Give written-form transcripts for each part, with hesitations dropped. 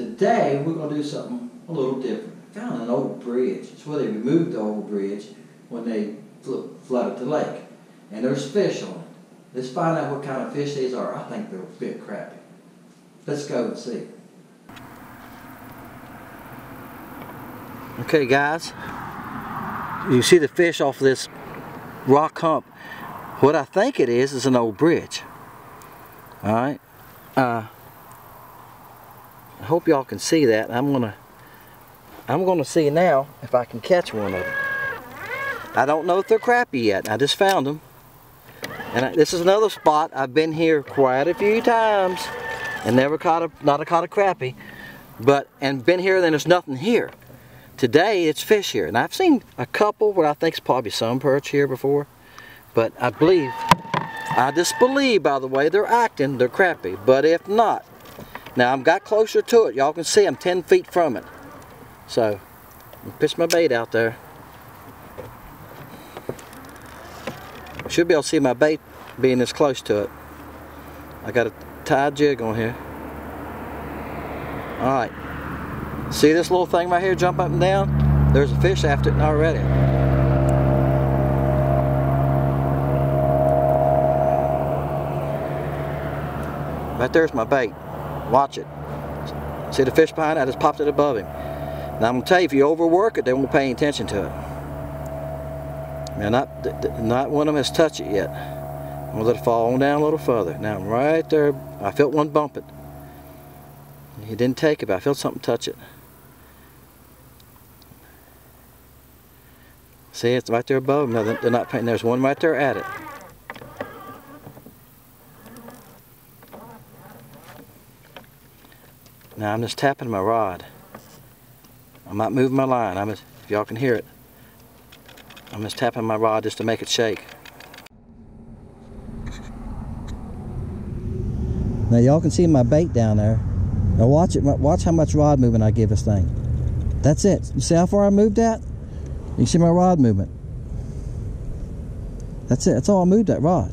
Today, we're going to do something a little different. Found an old bridge. It's where they removed the old bridge when they flooded the lake. And there's fish on it. Let's find out what kind of fish these are. I think they're a bit crappie. Let's go and see. Okay guys, you see the fish off this rock hump. What I think it is an old bridge. Alright, I hope y'all can see that. I'm gonna see now if I can catch one of them. I don't know if they're crappie yet. I just found them. And this is another spot. I've been here quite a few times and never caught a crappie, and been here, then there's nothing here. Today it's fish here, and I've seen a couple what I think is probably some perch here before, but I disbelieve by the way they're acting, they're crappie. But if not, now I've got closer to it, y'all can see I'm 10 feet from it. So, I pitch my bait out there. Should be able to see my bait being this close to it. I got a tie jig on here. Alright. See this little thing right here jump up and down? There's a fish after it already. Right there's my bait. Watch it. See the fish behind it? I just popped it above him. Now I'm going to tell you, if you overwork it, they won't pay any attention to it. Now not one of them has touched it yet. I'm going to let it fall on down a little further. Now I'm right there. I felt one bump it. He didn't take it, but I felt something touch it. See, it's right there above them. No, they're not painting. There's one right there at it. Now I'm just tapping my rod. I'm not moving my line. If y'all can hear it, I'm just tapping my rod just to make it shake. Now y'all can see my bait down there. Now watch it. Watch how much rod movement I give this thing. That's it. You see how far I moved that? You see my rod movement. That's it. That's all I moved that rod.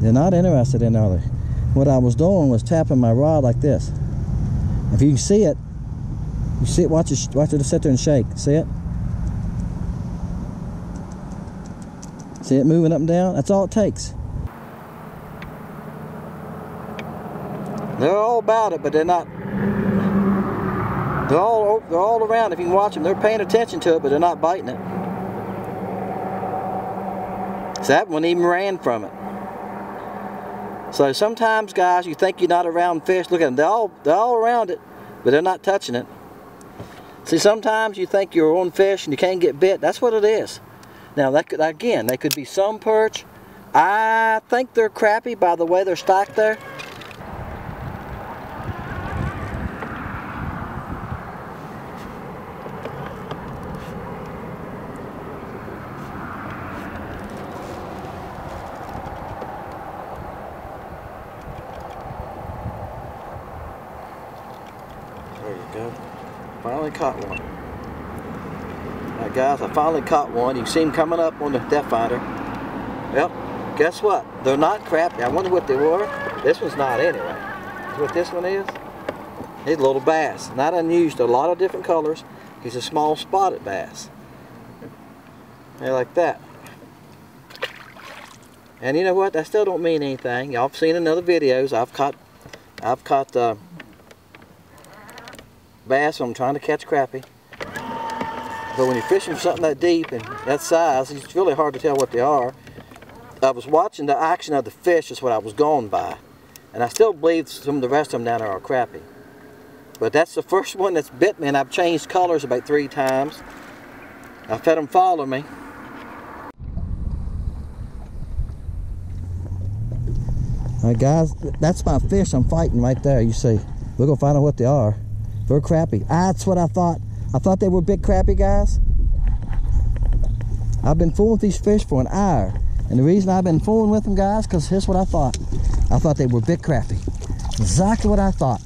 They're not interested in other. What I was doing was tapping my rod like this. If you can see it, watch it just sit there and shake. See it? See it moving up and down? That's all it takes. They're all about it, but they're not. They're all around. If you can watch them, they're paying attention to it, but they're not biting it. So that one even ran from it. So sometimes, guys, you think you're not around fish. Look at them. They're all around it, but they're not touching it. See, sometimes you think you're on fish and you can't get bit. That's what it is. Now, they could be some perch. I think they're crappie by the way they're stocked there. I finally caught one. You see him coming up on the depth finder. Well, guess what? They're not crappie. I wonder what they were. This one's not anyway. See what this one is? He's a little bass. Not unusual. A lot of different colors. He's a small spotted bass. They're like that. And you know what? That still don't mean anything. Y'all have seen in other videos. I've caught bass when I'm trying to catch crappie. But when you're fishing for something that deep and that size, it's really hard to tell what they are. I was watching the action of the fish is what I was going by. And I still believe some of the rest of them down there are crappie. But that's the first one that's bit me, and I've changed colors about 3 times. I've had them follow me. Alright guys, that's my fish I'm fighting right there, you see. We're going to find out what they are. They're crappie. That's what I thought. I thought they were big crappie, guys. I've been fooling with these fish for an hour. And the reason I've been fooling with them, guys, because here's what I thought. I thought they were big crappie. Exactly what I thought.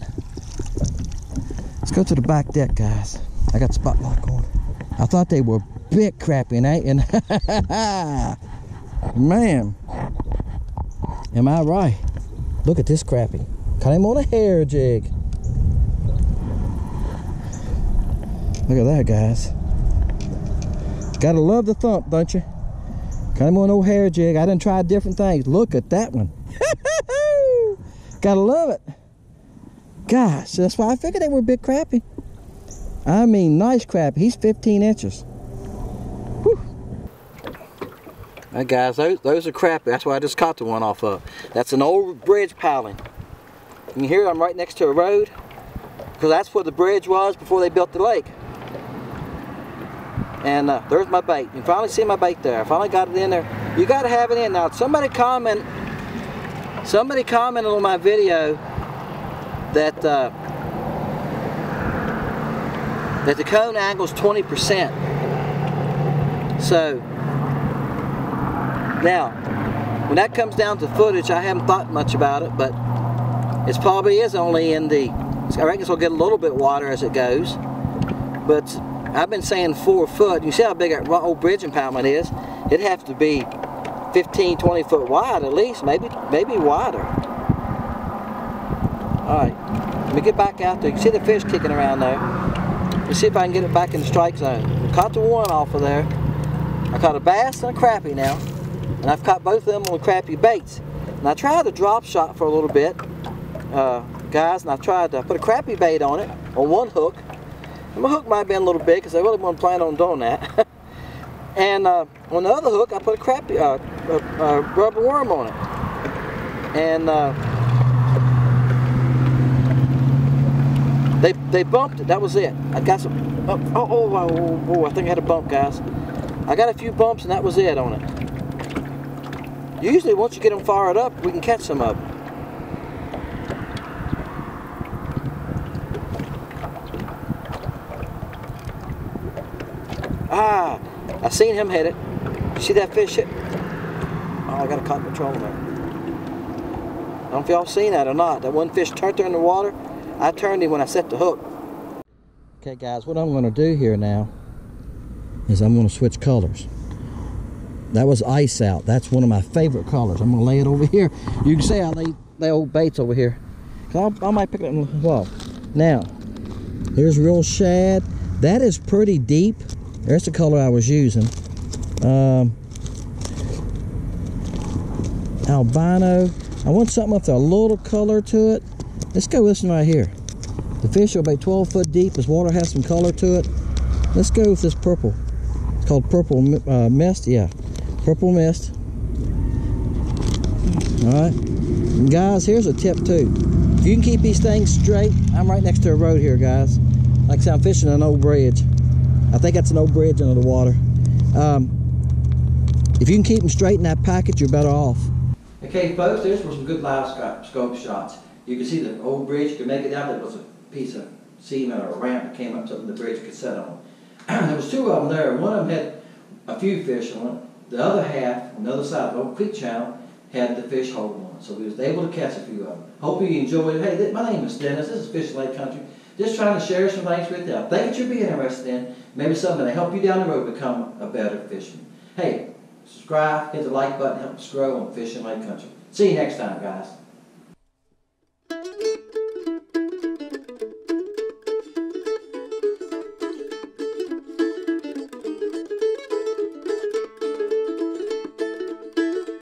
Let's go to the back deck, guys. I got spot lock on. I thought they were big crappie, and man, am I right? Look at this crappie. Caught him on a hair jig. Look at that, guys. Gotta love the thump, don't you? Caught him on an old hair jig. I done tried different things. Look at that one. Gotta love it. Gosh, that's why I figured they were big crappie. I mean, nice crappie. He's 15 inches. Right, guys, those are crappie. That's why I just caught the one off of. That's an old bridge piling. You can hear I'm right next to a road, because that's where the bridge was before they built the lake. And there's my bait. You finally see my bait there. I finally got it in there. You got to have it in. Now, somebody commented on my video that that the cone angle is 20%. So. Now, when that comes down to footage, I haven't thought much about it, but it probably is only in the, I reckon it'll get a little bit of water as it goes, but I've been saying 4 foot. You see how big that old bridge impoundment is? It'd have to be 15, 20 foot wide at least, maybe wider. All right, let me get back out there. You can see the fish kicking around there. Let's see if I can get it back in the strike zone. We caught the one off of there. I caught a bass and a crappie now. And I've caught both of them on crappie baits. And I tried a drop shot for a little bit, guys, and I tried to put a crappie bait on it, on one hook. And my hook might have been a little big, because I really wasn't planning on doing that. And on the other hook, I put a crappie, rubber worm on it. And they bumped it, that was it. I got some, I think I had a bump, guys. I got a few bumps and that was it on it. Usually, once you get them fired up, we can catch some of them. Ah, I seen him hit it. You see that fish hit? Oh, I got a cotton patrol there. I don't know if y'all seen that or not. That one fish turned there in the water. I turned him when I set the hook. Okay, guys, what I'm going to do here now is I'm going to switch colors. That was ice out. That's one of my favorite colors. I'm gonna lay it over here. You can see I lay old baits over here. I might pick it up in the wall. Now, here's real shad. That is pretty deep. There's the color I was using. Albino. I want something with a little color to it. Let's go with this one right here. The fish are about 12 foot deep. This water has some color to it. Let's go with this purple. It's called purple mist, yeah. Purple mist. Alright. Guys, here's a tip too. If you can keep these things straight, I'm right next to a road here, guys. Like I said, I'm fishing an old bridge. I think that's an old bridge under the water. If you can keep them straight in that packet, you're better off. Okay, folks, there's some good LiveScope shots. You can see the old bridge. You can make it out. There was a piece of cement or a ramp that came up, something the bridge could set on. There was two of them there. One of them had a few fish on it. The other half, on the other side of Oak Creek Channel, had the fish holding on. So we was able to catch a few of them. Hope you enjoyed it. Hey, my name is Dennis. This is Fish Lake Country. Just trying to share some things with you. I think you'll be interested in. Maybe something to help you down the road become a better fisherman. Hey, subscribe, hit the like button, help us grow on Fishing Lake Country. See you next time, guys.